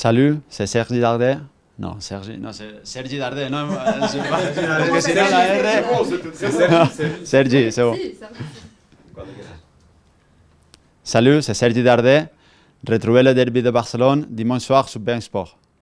Salut, c'est Sergi Darder. No, Sergi, no sé, Sergi Darder, no, porque si no la R... Sergi, seguro. Salut, c'est Sergi Darder. Retrouvez le derby de Barcelone dimanche soir sur beIN SPORTS.